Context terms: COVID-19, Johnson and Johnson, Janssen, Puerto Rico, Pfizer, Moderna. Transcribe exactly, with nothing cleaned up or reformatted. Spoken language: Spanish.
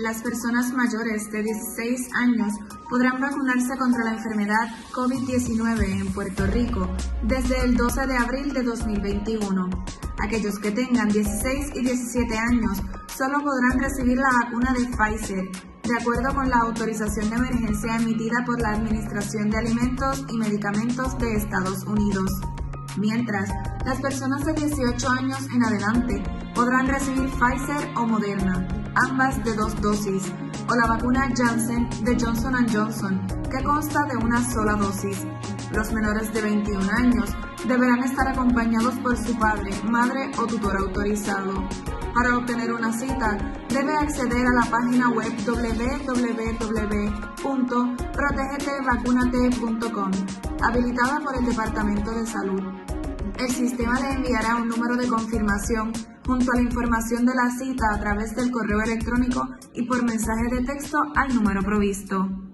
las personas mayores de dieciséis años podrán vacunarse contra la enfermedad COVID diecinueve en Puerto Rico desde el doce de abril de dos mil veintiuno. Aquellos que tengan dieciséis y diecisiete años solo podrán recibir la vacuna de Pfizer, de acuerdo con la autorización de emergencia emitida por la Administración de Alimentos y Medicamentos de Estados Unidos. Mientras, las personas de dieciocho años en adelante podrán recibir Pfizer o Moderna, ambas de dos dosis, o la vacuna Janssen de Johnson and Johnson, que consta de una sola dosis. Los menores de veintiún años deberán estar acompañados por su padre, madre o tutor autorizado. Para obtener una cita, debe acceder a la página web doble u doble u doble u punto protegete vacunate punto com, habilitada por el Departamento de Salud. El sistema le enviará un número de confirmación junto a la información de la cita a través del correo electrónico y por mensaje de texto al número provisto.